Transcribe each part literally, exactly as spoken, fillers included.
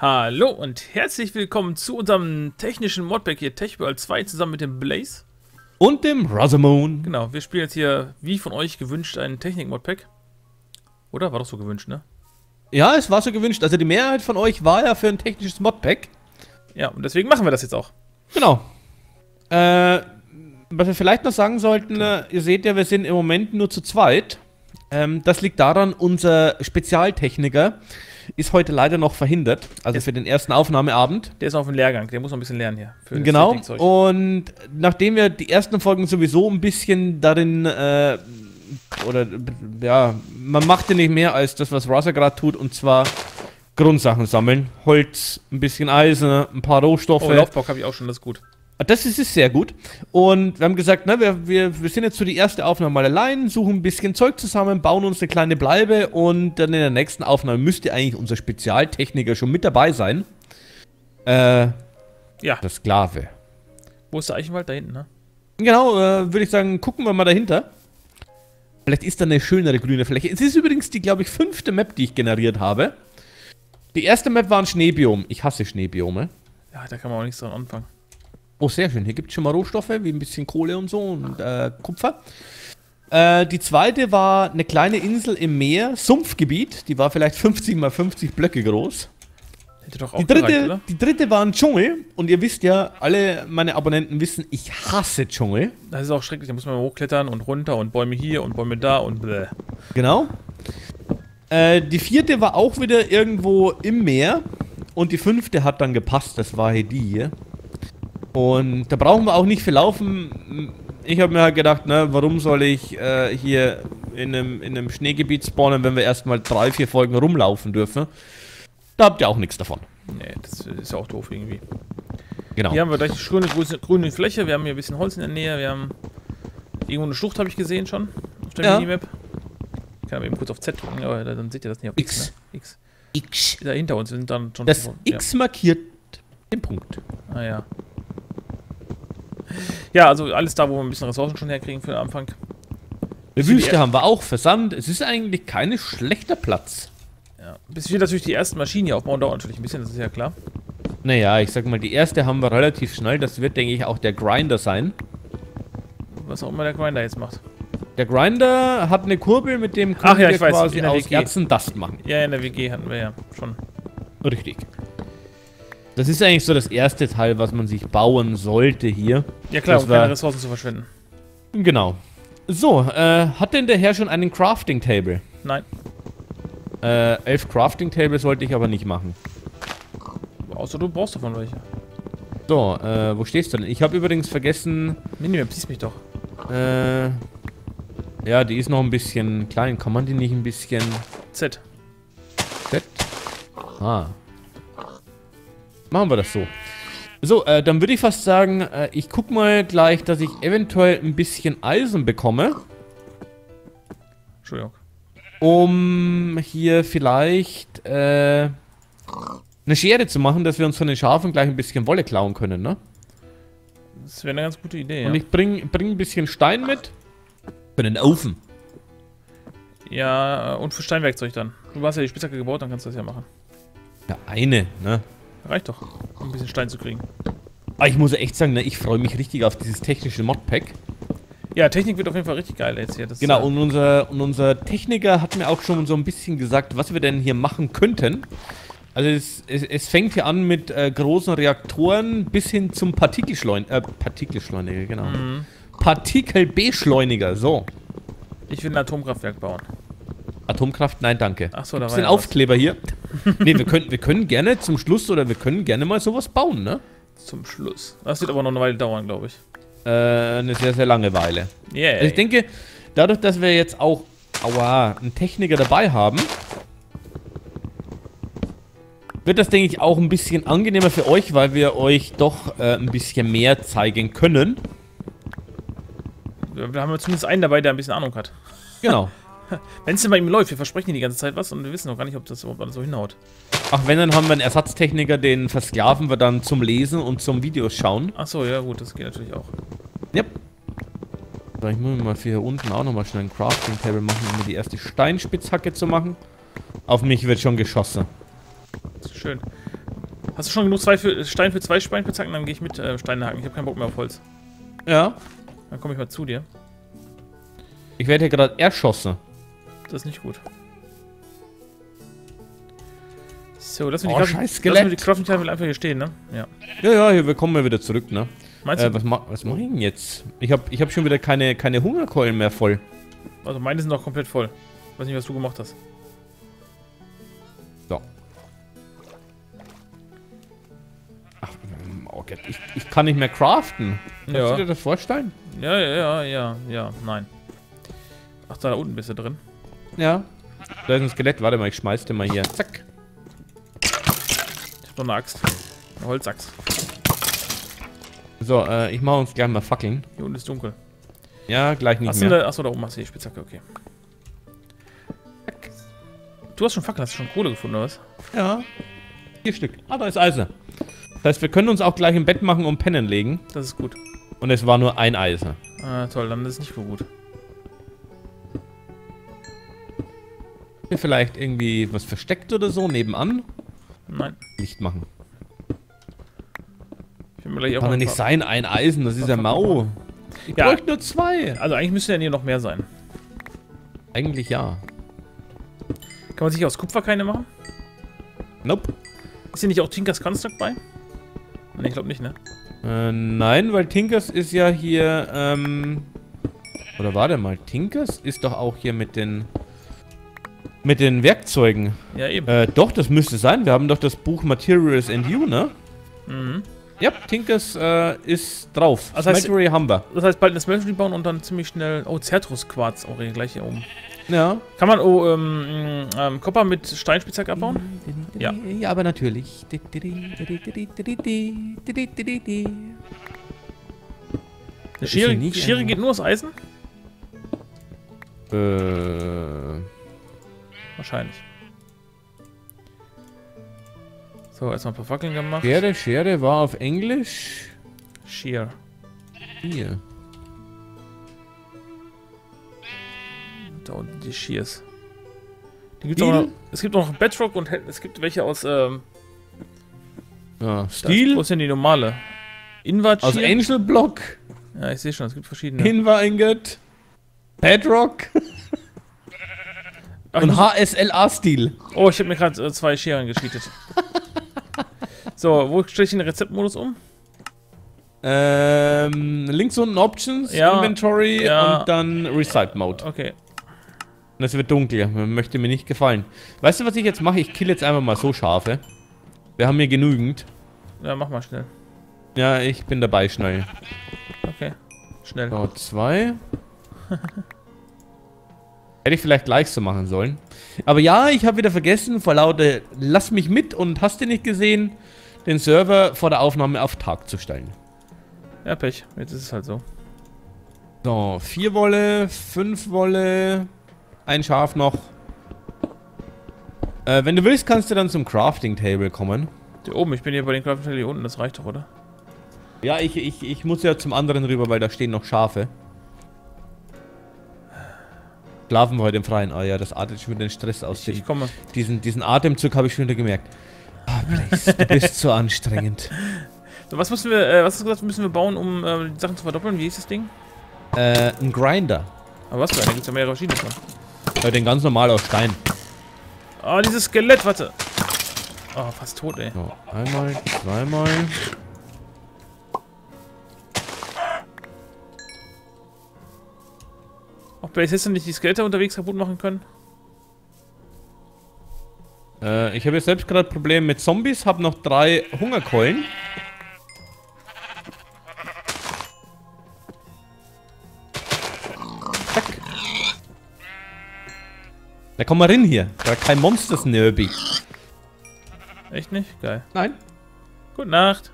Hallo und herzlich willkommen zu unserem technischen Modpack hier, Tech World zwei, zusammen mit dem Blaze. Und dem Rathamoon. Genau, wir spielen jetzt hier, wie von euch gewünscht, einen Technik-Modpack. Oder? War doch so gewünscht, ne? Ja, es war so gewünscht. Also die Mehrheit von euch war ja für ein technisches Modpack. Ja, und deswegen machen wir das jetzt auch. Genau. Äh, was wir vielleicht noch sagen sollten, okay. Ihr seht ja, wir sind im Moment nur zu zweit. Ähm, das liegt daran, unser Spezialtechniker ist heute leider noch verhindert, also der für den ersten Aufnahmeabend. Der ist auf dem Lehrgang, der muss noch ein bisschen lernen hier. Für genau, und nachdem wir die ersten Folgen sowieso ein bisschen darin, äh, oder, ja, man machte nicht mehr als das, was Rasa gerade tut, und zwar Grundsachen sammeln. Holz, ein bisschen Eisen, ein paar Rohstoffe. Oh, Laufbock habe ich auch schon, das ist gut. Das ist, ist sehr gut. Und wir haben gesagt, ne, wir, wir, wir sind jetzt für die erste Aufnahme mal allein, suchen ein bisschen Zeug zusammen, bauen uns eine kleine Bleibe und dann in der nächsten Aufnahme müsste eigentlich unser Spezialtechniker schon mit dabei sein. Äh, ja. Der Sklave. Wo ist der Eichenwald? Da hinten, ne? Genau, äh, würde ich sagen, gucken wir mal dahinter. Vielleicht ist da eine schönere grüne Fläche. Es ist übrigens die, glaube ich, fünfte Map, die ich generiert habe. Die erste Map war ein Schneebiom. Ich hasse Schneebiome. Ja, da kann man auch nichts dran anfangen. Oh, sehr schön. Hier gibt es schon mal Rohstoffe, wie ein bisschen Kohle und so und äh, Kupfer. Äh, die zweite war eine kleine Insel im Meer, Sumpfgebiet. Die war vielleicht fünfzig mal fünfzig Blöcke groß. Hätte doch auch die dritte, gereicht, oder? Die dritte war ein Dschungel. Und ihr wisst ja, alle meine Abonnenten wissen, ich hasse Dschungel. Das ist auch schrecklich. Da muss man hochklettern und runter und Bäume hier und Bäume da und bläh. Genau. Äh, die vierte war auch wieder irgendwo im Meer. Und die fünfte hat dann gepasst. Das war hier die hier. Und da brauchen wir auch nicht viel laufen. Ich habe mir halt gedacht, ne, warum soll ich äh, hier in einem, in einem Schneegebiet spawnen, wenn wir erstmal drei, vier Folgen rumlaufen dürfen. Da habt ihr auch nichts davon. Nee, das ist ja auch doof irgendwie. Genau. Hier haben wir gleich eine schöne grüne Fläche. Wir haben hier ein bisschen Holz in der Nähe. Wir haben irgendwo eine Schlucht, habe ich gesehen schon. Auf der ja. Minimap. Ich kann aber eben kurz auf Z drücken, aber dann seht ihr das nicht auf X. X. Ne? X. X. Da hinter uns sind dann schon. Das davon. X ja. Markiert den Punkt. Ah ja. Ja, also alles da, wo wir ein bisschen Ressourcen schon herkriegen für den Anfang. Eine Wüste haben wir auch, Versand. Es ist eigentlich kein schlechter Platz. Ja, bis wir natürlich die ersten Maschinen hier aufbauen, dauert natürlich ein bisschen, das ist ja klar. Naja, ich sag mal, die erste haben wir relativ schnell. Das wird, denke ich, auch der Grinder sein. Was auch immer der Grinder jetzt macht. Der Grinder hat eine Kurbel, mit dem können wir quasi aus Herzen Dust machen. Ja, in der W G hatten wir ja schon. Richtig. Das ist eigentlich so das erste Teil, was man sich bauen sollte hier. Ja klar, um keine Ressourcen zu verschwenden. Genau. So, äh, hat denn der Herr schon einen Crafting Table? Nein. Äh, elf Crafting Table sollte ich aber nicht machen. Außer du brauchst davon welche. So, äh, wo stehst du denn? Ich habe übrigens vergessen... Minimap, siehst mich doch. Äh, ja, die ist noch ein bisschen klein. Kann man die nicht ein bisschen... Z. Z? Ah. Machen wir das so. So, äh, dann würde ich fast sagen, äh, ich guck mal gleich, dass ich eventuell ein bisschen Eisen bekomme. Entschuldigung. Um hier vielleicht äh, eine Schere zu machen, dass wir uns von den Schafen gleich ein bisschen Wolle klauen können, ne? Das wäre eine ganz gute Idee, ja. Und ich bring, bring ein bisschen Stein mit. Für den Ofen. Ja, und für Steinwerkzeug dann. Du hast ja die Spitzhacke gebaut, dann kannst du das ja machen. Ja, eine, ne? Reicht doch, um ein bisschen Stein zu kriegen. Aber ich muss echt sagen, ne, ich freue mich richtig auf dieses technische Modpack. Ja, Technik wird auf jeden Fall richtig geil jetzt hier. Das genau, und unser, und unser Techniker hat mir auch schon so ein bisschen gesagt, was wir denn hier machen könnten. Also es, es, es fängt hier an mit äh, großen Reaktoren bis hin zum Partikelschleuniger, äh, Partikelschleuniger, genau. Mhm. Partikelbeschleuniger, so. Ich will ein Atomkraftwerk bauen. Atomkraft? Nein, danke. Achso, da war ein Aufkleber hier. Ne, wir können, wir können gerne zum Schluss oder wir können gerne mal sowas bauen, ne? Zum Schluss. Das wird aber noch eine Weile dauern, glaube ich. Äh, eine sehr, sehr lange Weile. Yeah. Also ich denke, dadurch, dass wir jetzt auch, aua, einen Techniker dabei haben, wird das, denke ich, auch ein bisschen angenehmer für euch, weil wir euch doch äh, ein bisschen mehr zeigen können. Da haben wir zumindest einen dabei, der ein bisschen Ahnung hat. Genau. Wenn es denn bei ihm läuft, wir versprechen ihm die ganze Zeit was und wir wissen noch gar nicht, ob das überhaupt alles so hinhaut. Ach, wenn, dann haben wir einen Ersatztechniker, den versklaven wir dann zum Lesen und zum Videoschauen. Achso, ja gut, das geht natürlich auch. Yep. So, ich muss mir mal für hier unten auch nochmal schnell ein Crafting-Table machen, um mir die erste Steinspitzhacke zu machen. Auf mich wird schon geschossen. Schön. Hast du schon genug zwei für, Stein für zwei Steinspitzhacken? Dann gehe ich mit äh, Steine hacken. Ich habe keinen Bock mehr auf Holz. Ja. Dann komme ich mal zu dir. Ich werde hier gerade erschossen. Das ist nicht gut. So, lass mich oh, die Crafting-Tafel einfach hier stehen, ne? Ja. Ja, ja, hier, wir kommen mal wieder zurück, ne? Meinst du? Äh, was, ma was mach ich denn jetzt? Ich hab, ich hab schon wieder keine, keine Hungerkeulen mehr voll. Also meine sind noch komplett voll. Ich weiß nicht, was du gemacht hast. So. Ach, oh Gott, ich, ich kann nicht mehr craften. Ja. Kannst du dir das vorstellen? Ja, ja, ja, ja, ja, nein. Ach, da unten bist du drin. Ja. Da ist ein Skelett. Warte mal, ich schmeiß den mal hier. Zack. Ich hab doch eine Axt. Eine Holzachs. So, äh, ich mache uns gleich mal Fackeln. Hier unten ist dunkel. Ja, gleich nicht hast mehr. Achso, da oben hast du die Spitzhacke, okay. Du hast schon Fackeln, hast du schon Kohle gefunden, oder was? Ja. Vier Stück. Ah, da ist Eisen. Das heißt, wir können uns auch gleich im Bett machen und pennen legen. Das ist gut. Und es war nur ein Eisen. Ah, toll, dann ist es nicht so gut. Hier vielleicht irgendwie was versteckt oder so nebenan? Nein. Licht machen. Kann doch nicht sein, ein Eisen, das ist ja mau. Ich ja. bräuchte nur zwei. Also eigentlich müsste ja hier noch mehr sein. Eigentlich ja. Kann man sich aus Kupfer keine machen? Nope. Ist hier nicht auch Tinkers Construct bei? Nein, ich glaube nicht, ne? Äh, nein, weil Tinkers ist ja hier, ähm... Oder warte mal, Tinkers ist doch auch hier mit den... Mit den Werkzeugen. Ja, eben. Äh, doch, das müsste sein. Wir haben doch das Buch Materials and You, ne? Mhm. Ja, Tinkers äh, ist drauf. Also Smeltery haben wir. Das heißt, bald eine Smeltery bauen und dann ziemlich schnell... Oh, Zertrusquarz auch hier gleich hier oben. Ja. Kann man oh, ähm, ähm, Kopper mit Steinspitzhack abbauen? Ja. Ja, aber natürlich. Eine Schere, ja Schere geht nur aus Eisen? Äh... Wahrscheinlich. So, erstmal ein paar Fackeln gemacht. Schere, Schere war auf Englisch. Shear. Hier. Da unten die Shears. Die gibt's auch noch, es gibt auch noch Bedrock und es gibt welche aus. Ähm, ja, Steel? Wo ist denn die normale? Inward Shear. Aus Angel Block. Ja, ich sehe schon, es gibt verschiedene. Inward Ingot. Bedrock. Ach, und H S L A-Stil. Oh, ich habe mir gerade äh, zwei Scheren gescheatet. So, wo stelle ich den Rezeptmodus um? Ähm, links unten Options, ja, Inventory ja. und dann Recite Mode. Okay. Und es wird dunkel, möchte mir nicht gefallen. Weißt du, was ich jetzt mache? Ich kill jetzt einfach mal so Schafe. Wir haben hier genügend. Ja, mach mal schnell. Ja, ich bin dabei schnell. Okay, schnell. So, zwei. Hätte ich vielleicht gleich so machen sollen. Aber ja, ich habe wieder vergessen, vor lauter lass mich mit und hast du nicht gesehen, den Server vor der Aufnahme auf Tag zu stellen. Ja, Pech. Jetzt ist es halt so. So, vier Wolle, fünf Wolle, ein Schaf noch. Äh, wenn du willst, kannst du dann zum Crafting Table kommen. Hier oben, ich bin hier bei den Crafting Table hier unten, das reicht doch, oder? Ja, ich, ich, ich muss ja zum anderen rüber, weil da stehen noch Schafe. Schlafen wir heute im Freien. Ah ja, das atmet schon wieder den Stress aus. Ich, ich komme. Diesen, diesen Atemzug habe ich schon wieder gemerkt. Ah, oh, Blaze, du bist so anstrengend. So, was müssen wir, äh, was hast du gesagt, müssen wir bauen, um äh, die Sachen zu verdoppeln? Wie hieß das Ding? Äh, ein Grinder. Aber was für einer? Da gibt es ja mehrere verschiedene von. Ja, den ganz normal aus Stein. Ah, dieses Skelett, warte. Oh, fast tot, ey. So, einmal, zweimal. Auch Blaze, hättest du nicht die Skelette unterwegs kaputt machen können? Äh, ich habe jetzt selbst gerade Probleme mit Zombies, habe noch drei Hungerkeulen. Zack. Da komm mal rein hier. Da kein Monsters Nerby. Echt nicht? Geil. Nein. Gute Nacht.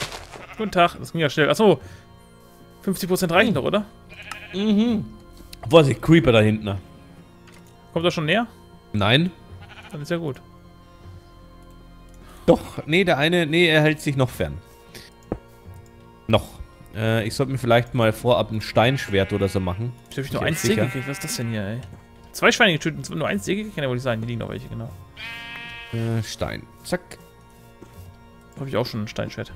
Guten Tag. Das ging ja schnell. Achso. fünfzig Prozent reichen doch, oder? Mhm. Vorsicht, Creeper da hinten. Kommt er schon näher? Nein. Dann ist ja gut. Doch, nee, der eine, nee, er hält sich noch fern. Noch. Äh, ich sollte mir vielleicht mal vorab ein Steinschwert oder so machen. Ich habe nur eins Säge gekriegt, was ist das denn hier, ey? Zwei Schweine getötet und nur eins Säge gekriegt, kann ja wohl nicht sein, die liegen noch welche, genau. Äh, Stein, zack. Habe ich auch schon ein Steinschwert.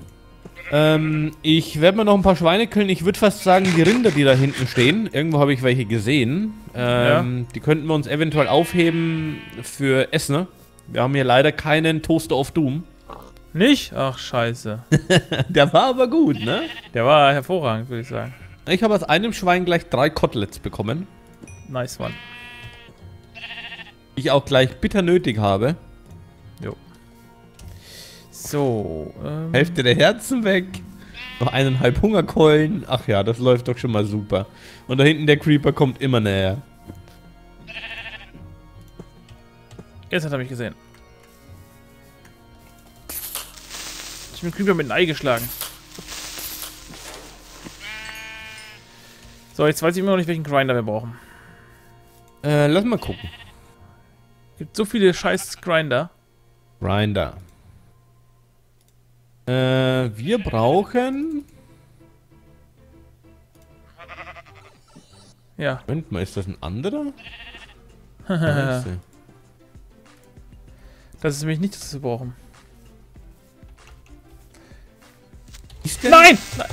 Ähm, ich werde mir noch ein paar Schweine killen. Ich würde fast sagen, die Rinder, die da hinten stehen. Irgendwo habe ich welche gesehen. Ähm, ja. Die könnten wir uns eventuell aufheben für Essen. Wir haben hier leider keinen Toaster of Doom. Nicht? Ach, scheiße. Der war aber gut, ne? Der war hervorragend, würde ich sagen. Ich habe aus einem Schwein gleich drei Koteletts bekommen. Nice one. Die ich auch gleich bitter nötig habe. Jo. So, ähm Hälfte der Herzen weg. Noch eineinhalb Hungerkeulen. Ach ja, das läuft doch schon mal super. Und da hinten der Creeper kommt immer näher. Jetzt hat er mich gesehen. Ich bin Creeper mit einem Ei geschlagen. So, jetzt weiß ich immer noch nicht, welchen Grinder wir brauchen. Äh, lass mal gucken. Gibt so viele scheiß Grinder. Grinder. Äh, wir brauchen... Ja. Moment mal, ist das ein anderer? Das ist nämlich nicht, was wir brauchen. Ist der Nein! Nein!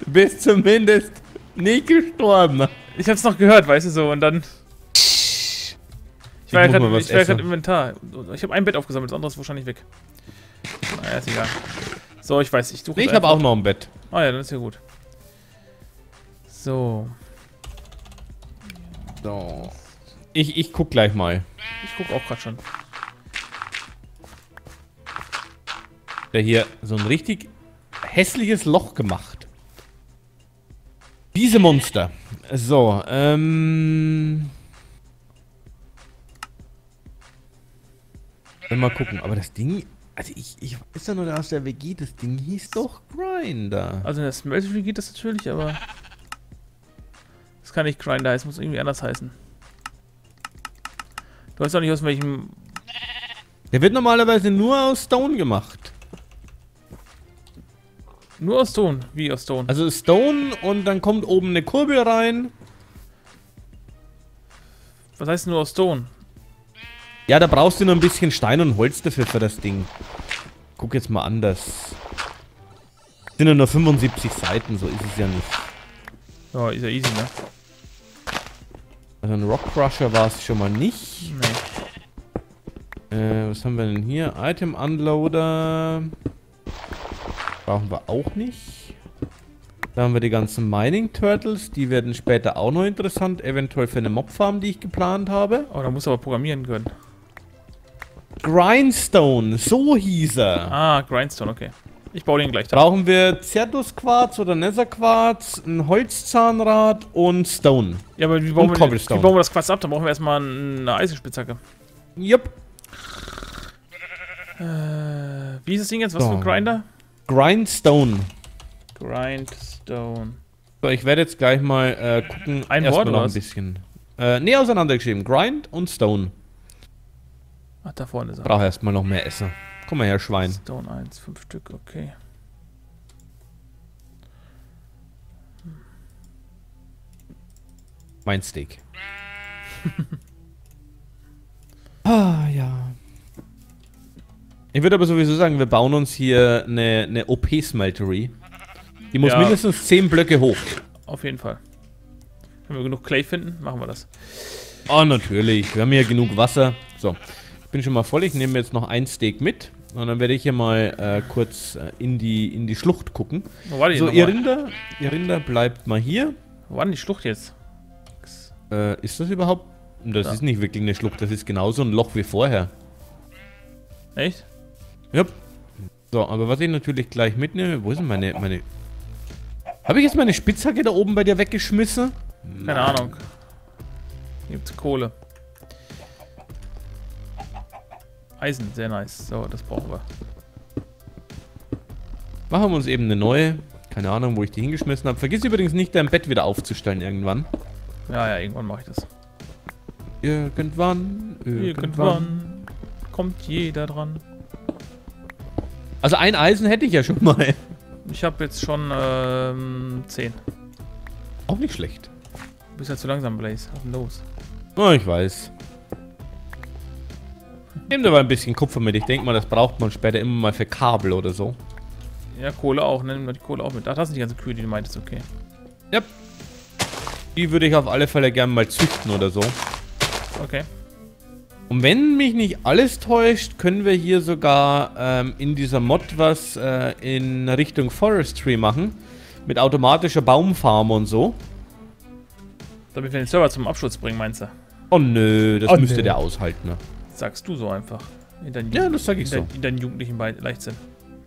Du bist zumindest nicht gestorben. Ich hab's noch gehört, weißt du so, und dann... Ich, ich war ja gerade im Inventar. Ich habe ein Bett aufgesammelt, das andere ist wahrscheinlich weg. Naja, ist egal. So, ich weiß, ich suche... Ich habe auch noch ein Bett. Ah ja, dann ist ja gut. So. So. Ich, ich guck gleich mal. Ich guck auch gerade schon. Der hier so ein richtig hässliches Loch gemacht. Diese Monster. So, ähm... mal gucken, aber das Ding, also ich, ich weiß ja nur aus der W G, das Ding hieß doch Grinder. Also in der Smeltery geht das natürlich, aber das kann nicht Grinder heißen, muss irgendwie anders heißen. Du weißt doch nicht aus welchem... Der wird normalerweise nur aus Stone gemacht. Nur aus Stone? Wie aus Stone? Also Stone und dann kommt oben eine Kurbel rein. Was heißt nur aus Stone? Ja, da brauchst du nur ein bisschen Stein und Holz dafür für das Ding. Guck jetzt mal anders. Sind ja nur fünfundsiebzig Seiten, so ist es ja nicht. Oh, ist ja easy, ne? Also ein Rock Crusher war es schon mal nicht. Nee. Äh, was haben wir denn hier? Item Unloader. Brauchen wir auch nicht. Da haben wir die ganzen Mining Turtles, die werden später auch noch interessant, eventuell für eine Mobfarm, die ich geplant habe. Oh, da musst du aber programmieren können. Grindstone, so hieß er. Ah, Grindstone, okay. Ich baue den gleich. Brauchen wir Zertusquarz oder Netherquarz, ein Holzzahnrad und Stone. Ja, aber wie bauen, wir, wie bauen wir das Quarz ab? Dann brauchen wir erstmal eine Eisenspitzhacke. Jupp. Äh, wie ist das Ding jetzt? Was so. Für ein Grinder? Grindstone. Grindstone. So, ich werde jetzt gleich mal äh, gucken. Ein Erst Wort mal noch ein bisschen. Äh, nee, auseinandergeschrieben. Grind und Stone. Ach, da vorne ist er. Brauche erstmal noch mehr Essen. Komm mal her, Schwein. Stone eins, fünf Stück, okay. Mein Steak. Ah, ja. Ich würde aber sowieso sagen, wir bauen uns hier eine, eine O P-Smeltery. Die muss ja. mindestens zehn Blöcke hoch. Auf jeden Fall. Wenn wir genug Clay finden, machen wir das. Oh, natürlich. Wir haben hier genug Wasser. So, ich bin schon mal voll. Ich nehme jetzt noch ein Steak mit. Und dann werde ich hier mal äh, kurz äh, in, die, in die Schlucht gucken. Wo war die so, ihr Rinder, ihr Rinder bleibt mal hier. Wo war denn die Schlucht jetzt? Äh, ist das überhaupt? Das ja. ist nicht wirklich eine Schlucht. Das ist genauso ein Loch wie vorher. Echt? Ja. So, aber was ich natürlich gleich mitnehme. Wo ist denn meine... meine Habe ich jetzt meine Spitzhacke da oben bei dir weggeschmissen? Keine Ahnung. Gibt's Kohle. Eisen, sehr nice. So, das brauchen wir. Machen wir uns eben eine neue. Keine Ahnung, wo ich die hingeschmissen habe. Vergiss übrigens nicht, dein Bett wieder aufzustellen irgendwann. Ja, ja, irgendwann mache ich das. Irgendwann, irgendwann, irgendwann kommt jeder dran. Also ein Eisen hätte ich ja schon mal. Ich habe jetzt schon ähm, zehn. Auch nicht schlecht. Du bist ja zu langsam, Blaze. Was ist denn los? Oh, ich weiß. Nehmen wir mal ein bisschen Kupfer mit. Ich denke mal, das braucht man später immer mal für Kabel oder so. Ja, Kohle auch. Nehmen wir die Kohle auch mit. Ach, das sind die ganzen Kühe, die du meintest. Okay. Ja. Yep. Die würde ich auf alle Fälle gerne mal züchten oder so. Okay. Und wenn mich nicht alles täuscht, können wir hier sogar ähm, in dieser Mod was äh, in Richtung Forestry machen. Mit automatischer Baumfarm und so. Damit wir den Server zum Abschluss bringen, meinst du? Oh nö, das oh, müsste nö. der aushalten. Ne? Sagst du so einfach. In dein ja, das sag ich in so. Dein, in deinen jugendlichen Leichtsinn.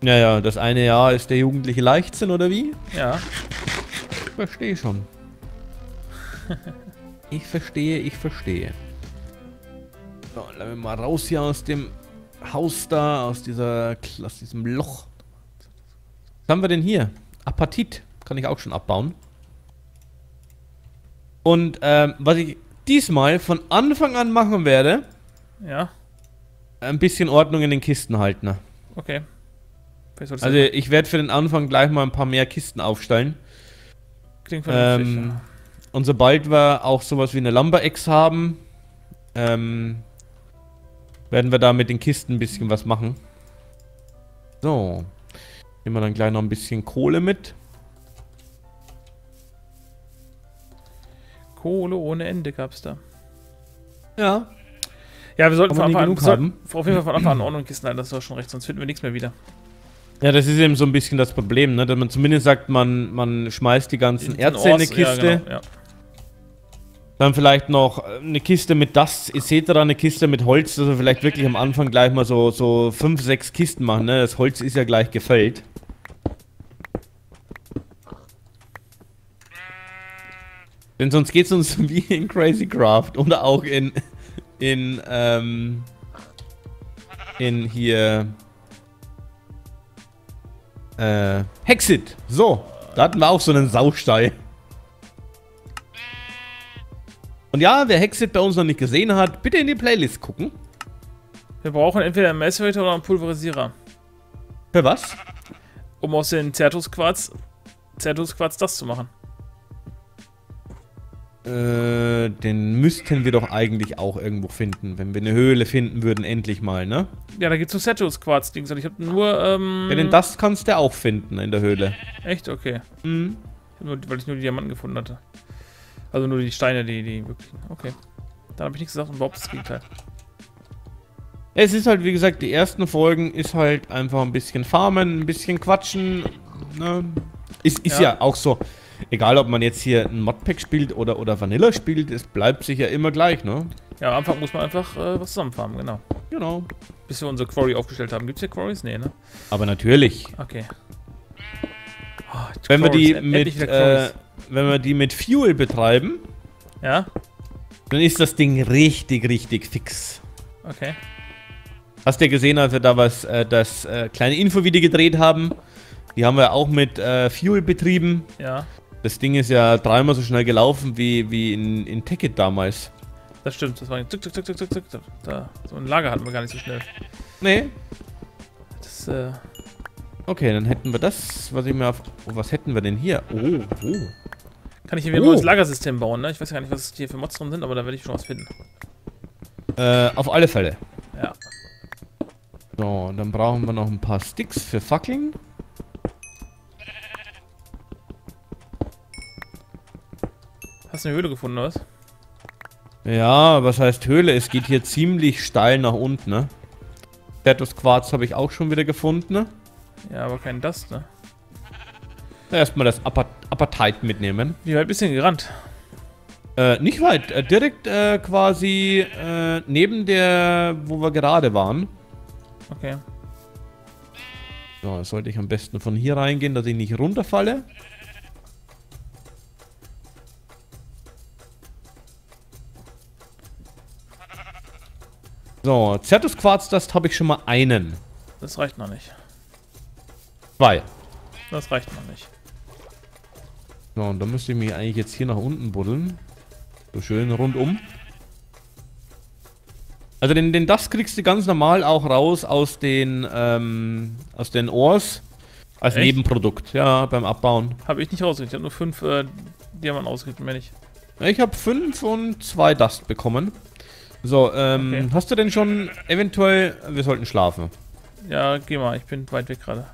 Naja, ja, das eine Jahr ist der jugendliche Leichtsinn, oder wie? Ja. Ich verstehe schon. Ich verstehe, ich verstehe. So, lass mich mal raus hier aus dem Haus da, aus, dieser, aus diesem Loch. Was haben wir denn hier? Apatit. Kann ich auch schon abbauen. Und ähm, was ich diesmal von Anfang an machen werde, ja, ein bisschen Ordnung in den Kisten halten. Okay. Also ich werde für den Anfang gleich mal ein paar mehr Kisten aufstellen. Klingt vernünftig. Ähm, ja. Und sobald wir auch sowas wie eine Lumber-Ex haben, ähm, werden wir da mit den Kisten ein bisschen was machen. So. Nehmen wir dann gleich noch ein bisschen Kohle mit. Kohle ohne Ende gab's da. Ja. Ja, wir sollten von Anfang an, sollten, auf jeden Fall von Anfang an Ordnung Kisten halten, das war schon recht, sonst finden wir nichts mehr wieder. Ja, das ist eben so ein bisschen das Problem, ne? Dass man zumindest sagt, man, man schmeißt die ganzen Erze in eine Kiste. Ja, genau, ja. Dann vielleicht noch eine Kiste mit das et cetera, eine Kiste mit Holz, dass wir vielleicht wirklich am Anfang gleich mal so, so fünf, sechs Kisten machen, ne? Das Holz ist ja gleich gefällt. Denn sonst geht es uns wie in Crazy Craft oder auch in, in, ähm, in hier, äh, Hexit. So, da hatten wir auch so einen Saustall. Und ja, wer Hexit bei uns noch nicht gesehen hat, bitte in die Playlist gucken. Wir brauchen entweder einen Macerator oder einen Pulverisierer. Für was? Um aus den Zertus-Quarz, Zertus-Quarz das zu machen. Äh, den müssten wir doch eigentlich auch irgendwo finden, wenn wir eine Höhle finden würden, endlich mal, ne? Ja, da gibt's so Zertus-Quarz-Dings, ich hab nur, ähm... Ja, denn das kannst du auch finden in der Höhle. Echt? Okay. Mhm. Nur, weil ich nur die Diamanten gefunden hatte. Also nur die Steine, die, die wirklich... Okay. Dann habe ich nichts gesagt und überhaupt das Gegenteil. Es ist halt, wie gesagt, die ersten Folgen ist halt einfach ein bisschen farmen, ein bisschen quatschen, ne? Ist, ist ja. ja auch so... Egal, ob man jetzt hier ein Modpack spielt oder, oder Vanilla spielt, es bleibt sich ja immer gleich, ne? Ja, am Anfang muss man einfach äh, was zusammenfarmen, genau. Genau. Bis wir unsere Quarry aufgestellt haben. Gibt's hier Quarries? Nee, ne? Aber natürlich. Okay. Oh, wenn, wir die mit, äh, wenn wir die mit Fuel betreiben, ja, dann ist das Ding richtig, richtig fix. Okay. Hast du ja gesehen, als wir da was, äh, das äh, kleine Infovideo gedreht haben? Die haben wir auch mit äh, Fuel betrieben. Ja. Das Ding ist ja dreimal so schnell gelaufen wie, wie in, in Tekkit damals. Das stimmt, das war ein Zuck, Zuck, Zuck, Zuck, Zuck, Zuck. Da, so ein Lager hatten wir gar nicht so schnell. Nee. Das, äh... Okay, dann hätten wir das, was ich mir auf... Oh, was hätten wir denn hier? Oh, oh. Kann ich hier wieder oh. ein neues Lagersystem bauen, ne? Ich weiß ja gar nicht, was hier für Mods drin sind, aber da werde ich schon was finden. Äh, auf alle Fälle. Ja. So, dann brauchen wir noch ein paar Sticks für Fackeln. Hast du eine Höhle gefunden, oder was? Ja, was heißt Höhle? Es geht hier ziemlich steil nach unten, ne? Zertus-Quarz habe ich auch schon wieder gefunden, ne? Ja, aber kein das, ne? Erstmal das Apatite mitnehmen. Wie weit bist du denn gerannt? Äh, nicht weit. Äh, direkt äh, quasi äh, neben der, wo wir gerade waren. Okay. So, jetzt sollte ich am besten von hier reingehen, dass ich nicht runterfalle. So, Zertus-Quarzdust habe ich schon mal einen. Das reicht noch nicht. Zwei. Das reicht noch nicht. So, und dann müsste ich mich eigentlich jetzt hier nach unten buddeln. So schön rundum. Also den, den Dust kriegst du ganz normal auch raus aus den, ähm, aus den Ores. Als Echt? Nebenprodukt, ja, beim Abbauen. Habe ich nicht rausgekriegt, ich habe nur fünf äh, Diamanten ausgekriegt, mehr nicht. Ich habe fünf und zwei Dust bekommen. So, ähm, okay. Hast du denn schon eventuell... Wir sollten schlafen. Ja, geh mal, ich bin weit weg gerade.